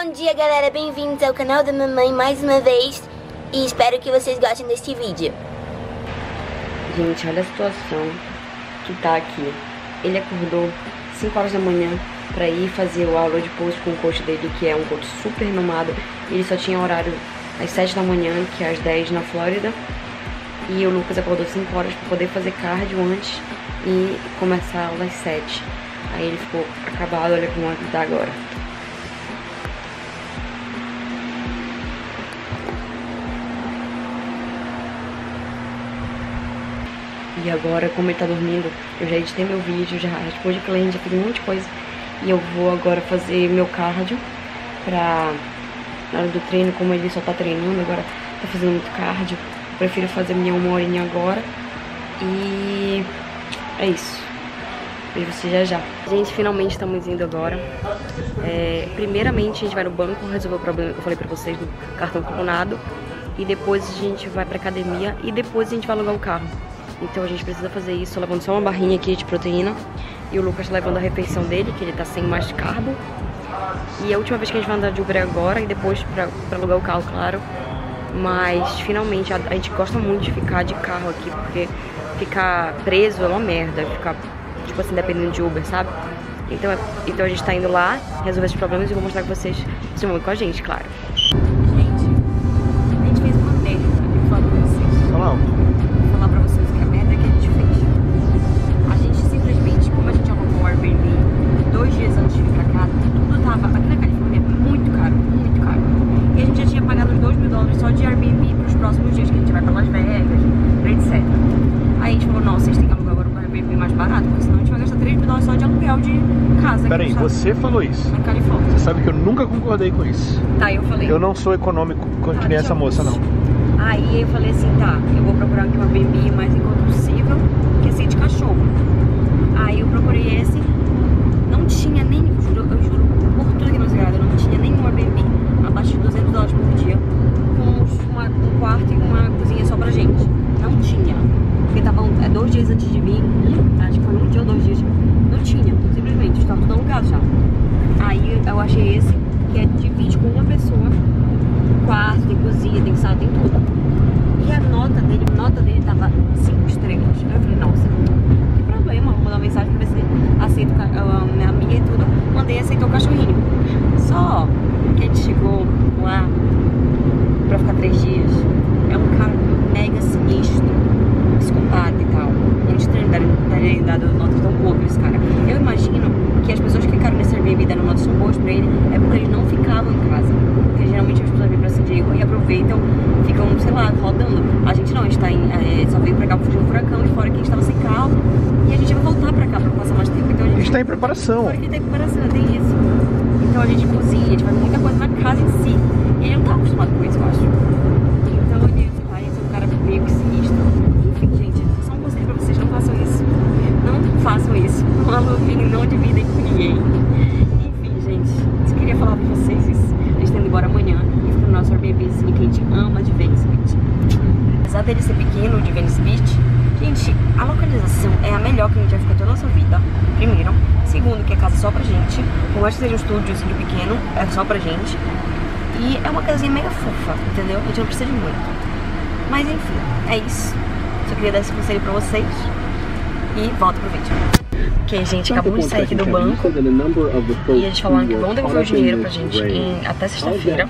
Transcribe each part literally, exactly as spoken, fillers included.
Bom dia, galera, bem-vindos ao canal da mamãe mais uma vez e espero que vocês gostem deste vídeo. Gente, olha a situação que tá aqui. Ele acordou cinco horas da manhã pra ir fazer o aula de pouso com o coach dele, que é um coach super renomado. Ele só tinha horário às sete da manhã, que é às dez na Flórida. E o Lucas acordou cinco horas pra poder fazer cardio antes e começar a aula às sete. Aí ele ficou acabado, olha como ele tá agora. E agora, como ele tá dormindo, eu já editei meu vídeo, já respondi cliente, já fiz um monte de coisa. E eu vou agora fazer meu cardio pra... Na hora do treino, como ele só tá treinando, agora tá fazendo muito cardio. Eu prefiro fazer minha uma horinha agora. E... é isso. Vejo você já já. Gente, finalmente estamos indo agora. É, primeiramente, a gente vai no banco resolver o problema que eu falei pra vocês do cartão clonado. E depois a gente vai pra academia. E depois a gente vai alugar o carro. Então a gente precisa fazer isso levando só uma barrinha aqui de proteína. E o Lucas levando a refeição dele, que ele tá sem mais carbo. E a última vez que a gente vai andar de Uber é agora. E depois pra, pra alugar o carro, claro. Mas finalmente a, a gente gosta muito de ficar de carro aqui, porque ficar preso é uma merda. Ficar, tipo assim, dependendo de Uber, sabe? Então, é, então a gente tá indo lá resolver esses problemas e vou mostrar pra vocês. Vocês vão com a gente, claro. Gente, a gente fez uma merda aqui fora pra vocês. Olá. Peraí, você falou isso. Na Califórnia. Você sabe que eu nunca concordei com isso. Tá, eu falei. Eu não sou econômico que nem essa moça, não. Aí eu falei assim, tá, eu vou procurar aqui uma Airbnb mais inconducível, que é assim de cachorro. Aí eu procurei esse, não tinha nem, eu juro, eu juro por tudo que não sei, eu não tinha nenhuma Airbnb abaixo de duzentos dólares por dia, com uma, um quarto e uma cozinha só pra gente. Não tinha. Porque estavam é, dois dias antes de vir, acho que foi um dia ou dois dias. Não tinha, simplesmente, estava tudo alugado já. Aí eu achei esse, que é divide com uma pessoa. Quarto, tem cozinha, tem sala, tem tudo. E a nota dele, a nota dele tava cinco estrelas. Eu falei, nossa, que problema, vou mandar uma mensagem pra ver se aceita a minha amiga e tudo. Mandei aceitar o cachorrinho. Só que a gente chegou lá pra ficar três dias. É um cara mega sinistro, psicopata e tal. É estranho terem dado notas tão boas pra esse cara. Eu imagino que as pessoas que ficaram nesse Airbnb dando notas tão boas pra ele é porque eles não ficavam em casa. Porque geralmente as pessoas vêm pra San Diego e aproveitam, ficam, sei lá, rodando. A gente não, a gente tá em, é, só veio pra cá pra fugir um furacão e fora que a gente tava sem carro. E a gente vai voltar pra cá pra passar mais tempo. Então a gente tá em preparação. Fora que ele tá em preparação, tem isso. Então a gente cozinha, a gente faz muita coisa na casa em si. E ele não tá acostumado com isso, eu acho. Então ele, sei lá, esse é um cara meio que sinistro. Gente, só um conselho pra vocês, não façam isso. Não façam isso. Não aluguem, não dividem com ninguém. Enfim, gente, eu queria falar pra vocês isso. A gente tá indo embora amanhã e fica no nosso Airbnb, que a gente ama de Venice Beach. Apesar dele ser pequeno, de Venice Beach, gente, a localização é a melhor que a gente vai ficar toda a nossa vida. Primeiro. Segundo, que é casa só pra gente. Por mais que seja um estúdio assim de pequeno, é só pra gente. E é uma casinha mega fofa, entendeu? A gente não precisa de muito. Mas enfim, é isso. Só queria dar esse conselho pra vocês. E volta pro vídeo. Ok, gente, acabamos de sair aqui do banco. E eles falaram que vão devolver o dinheiro pra gente em, até sexta-feira.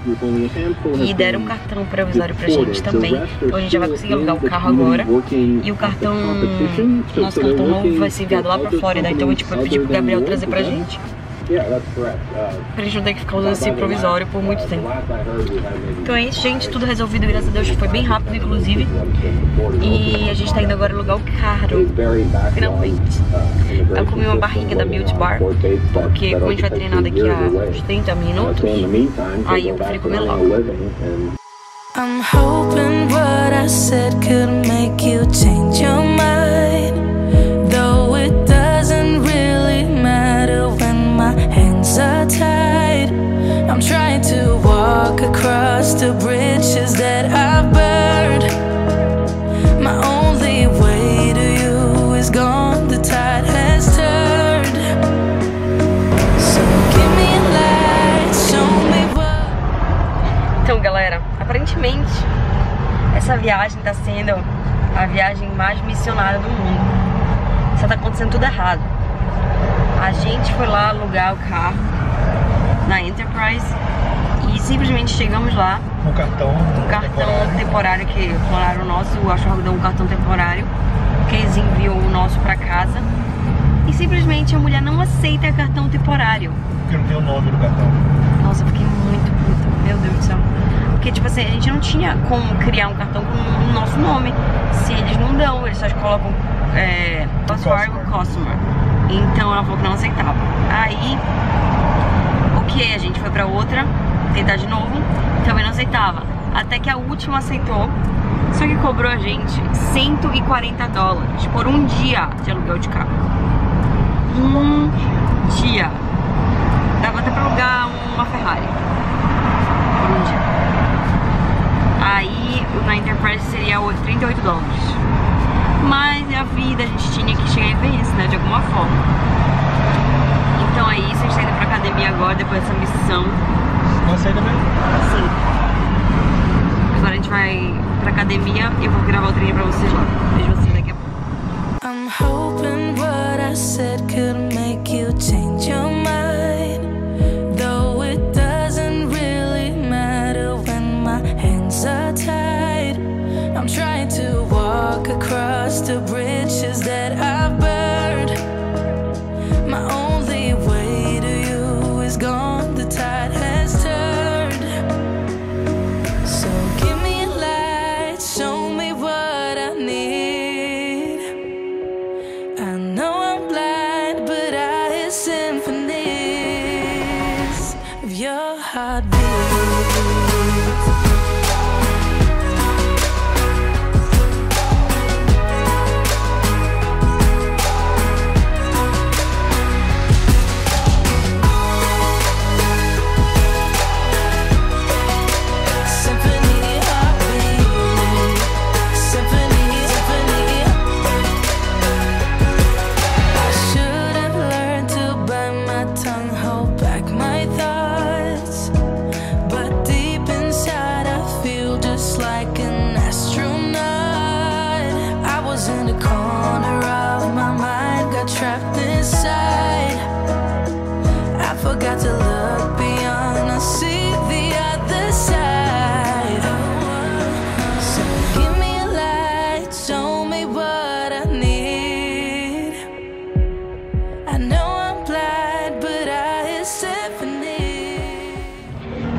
E deram um cartão provisório pra gente também. Então a gente já vai conseguir alugar o carro agora. E o cartão... nosso cartão novo vai ser enviado lá pra Flórida. Então eu tipo, pedi pro Gabriel trazer pra gente. Pra gente não ter que ficar usando esse provisório por muito tempo. Então é isso, gente, tudo resolvido, graças a Deus, foi bem rápido, inclusive. E a gente tá indo agora alugar o carro, finalmente. Eu comi uma barrinha da Beauty Bar, porque como a gente vai treinar daqui a uns trinta minutos, aí eu prefiro comer logo. I'm hoping what I said could make you change your mind. I'm trying to walk across the bridges that I've burned. My only way to you is gone, the tide has turned. So give me a light, show me what Infelizmente, essa viagem tá sendo a viagem mais missionária do mundo. Só tá acontecendo tudo errado. A gente foi lá alugar o carro na Enterprise e simplesmente chegamos lá. Um cartão Um cartão temporário, temporário que clonaram o nosso. O achorro deu um cartão temporário que eles enviou o nosso pra casa. E simplesmente a mulher não aceita cartão temporário. Porque não tem o nome do cartão. Nossa, eu fiquei muito puta. Meu Deus do céu. Porque, tipo assim, a gente não tinha como criar um cartão com o nosso nome. Se eles não dão, eles só colocam é, password ou customer. Então ela falou que não aceitava. Aí, ok, a gente foi pra outra, tentar de novo, também não aceitava. Até que a última aceitou, só que cobrou a gente cento e quarenta dólares por um dia de aluguel de carro. Um dia. Dava até pra alugar uma Ferrari. Por um dia. Aí na Enterprise seria trinta e oito dólares. Mas a vida, a gente tinha que chegar em Venice, né? De alguma forma. Então é isso, a gente tá indo pra academia agora, depois dessa missão. Você também? Sim. Agora a gente vai pra academia e eu vou gravar o treino pra vocês lá. Vejo vocês daqui a pouco. I'm hoping what I said could make you change your mind. Though it doesn't really matter when my hands are tied. I'm trying to walk across the bridges that I burned. My only way to you is gone. The tide has turned. So give me a light, show me what I need. I know I'm blind, but I hear symphonies of your heartbeat.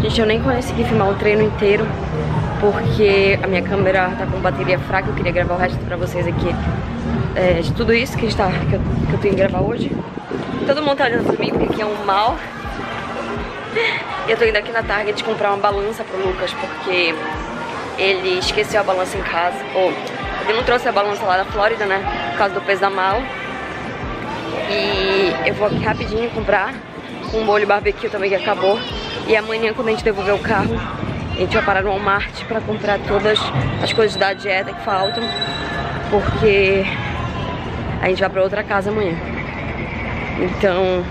Gente, eu nem consegui filmar o treino inteiro porque a minha câmera tá com bateria fraca. Eu queria gravar o resto pra vocês aqui é, de tudo isso que, está, que, eu, que eu tenho que gravar hoje. Todo mundo tá olhando pra mim porque aqui é um mal. Eu tô indo aqui na Target comprar uma balança pro Lucas porque ele esqueceu a balança em casa. Ou ele não trouxe a balança lá da Flórida, né? Por causa do peso da mala. E eu vou aqui rapidinho comprar um molho barbecue também que acabou. E amanhã, quando a gente devolver o carro, a gente vai parar no Walmart pra comprar todas as coisas da dieta que faltam, porque a gente vai pra outra casa amanhã. Então,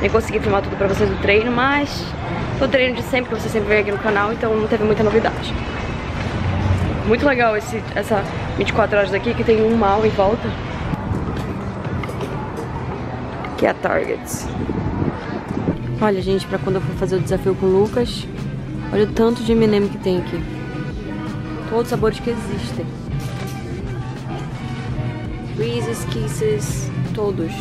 nem consegui filmar tudo pra vocês do treino, mas o treino de sempre, que você sempre vê aqui no canal, então não teve muita novidade. Muito legal esse, essa vinte e quatro horas daqui, que tem um mal em volta. Aqui é a Target. Olha, gente, pra quando eu for fazer o desafio com o Lucas, olha o tanto de M e M que tem aqui. Todos os sabores que existem. Reese's, Kisses, todos.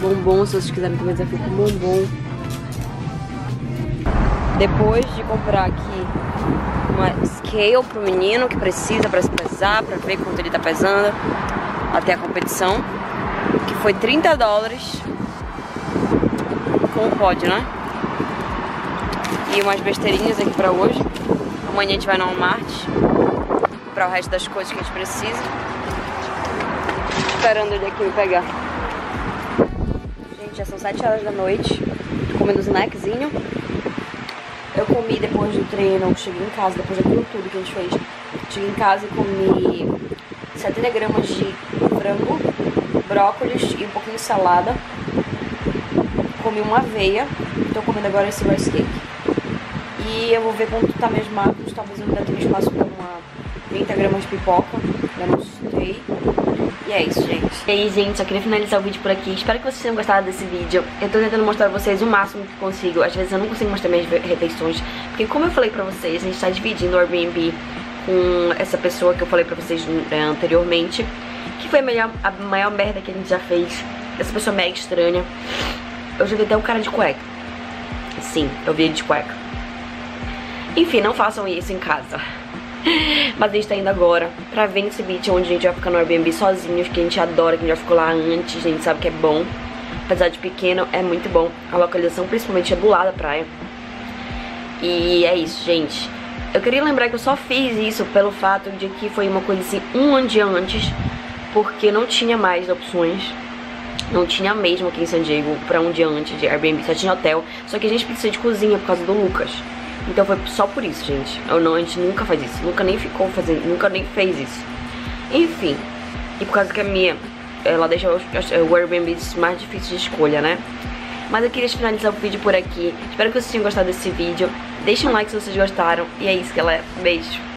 Bombom, se vocês quiserem fazer o desafio com bombom. Depois de comprar aqui uma scale pro menino que precisa pra se pesar, pra ver quanto ele tá pesando até a competição. Que foi trinta dólares com o pódio, né? E umas besteirinhas aqui pra hoje. Amanhã a gente vai no Walmart comprar o resto das coisas que a gente precisa. Esperando ele aqui me pegar. Gente, já são sete horas da noite. Tô comendo um snackzinho. Eu comi depois do treino, cheguei em casa, depois daquilo tudo que a gente fez. Cheguei em casa e comi setenta gramas de frango, brócolis e um pouquinho de salada. Comi uma aveia. Tô comendo agora esse rice cake. E eu vou ver quanto tá meus mapas. Talvez eu ainda tenha espaço pra uma trinta gramas de pipoca. Eu não sei. E é isso, gente. E aí, gente, só queria finalizar o vídeo por aqui. Espero que vocês tenham gostado desse vídeo. Eu tô tentando mostrar pra vocês o máximo que consigo. Às vezes eu não consigo mostrar minhas refeições, porque como eu falei pra vocês, a gente tá dividindo o Airbnb com essa pessoa que eu falei pra vocês anteriormente, que foi a, melhor, a maior merda que a gente já fez. Essa pessoa mega estranha. Eu já vi até um cara de cueca. Sim, eu vi ele de cueca. Enfim, não façam isso em casa. Mas a gente tá indo agora pra Venice Beach, onde a gente vai ficar no Airbnb sozinhos, que a gente adora, que a gente já ficou lá antes, a gente sabe que é bom. Apesar de pequeno, é muito bom. A localização principalmente é do lado da praia. E é isso, gente. Eu queria lembrar que eu só fiz isso pelo fato de que foi uma coisa assim um ano de antes, porque não tinha mais opções. Não tinha mesmo aqui em San Diego pra um dia antes de Airbnb, só tinha hotel. Só que a gente precisa de cozinha por causa do Lucas. Então foi só por isso, gente. Eu não, a gente nunca faz isso. Nunca nem ficou fazendo, nunca nem fez isso. Enfim. E por causa que a minha, ela deixa o Airbnb mais difícil de escolha, né? Mas eu queria finalizar o vídeo por aqui. Espero que vocês tenham gostado desse vídeo. Deixem um like se vocês gostaram. E é isso, galera. Beijo.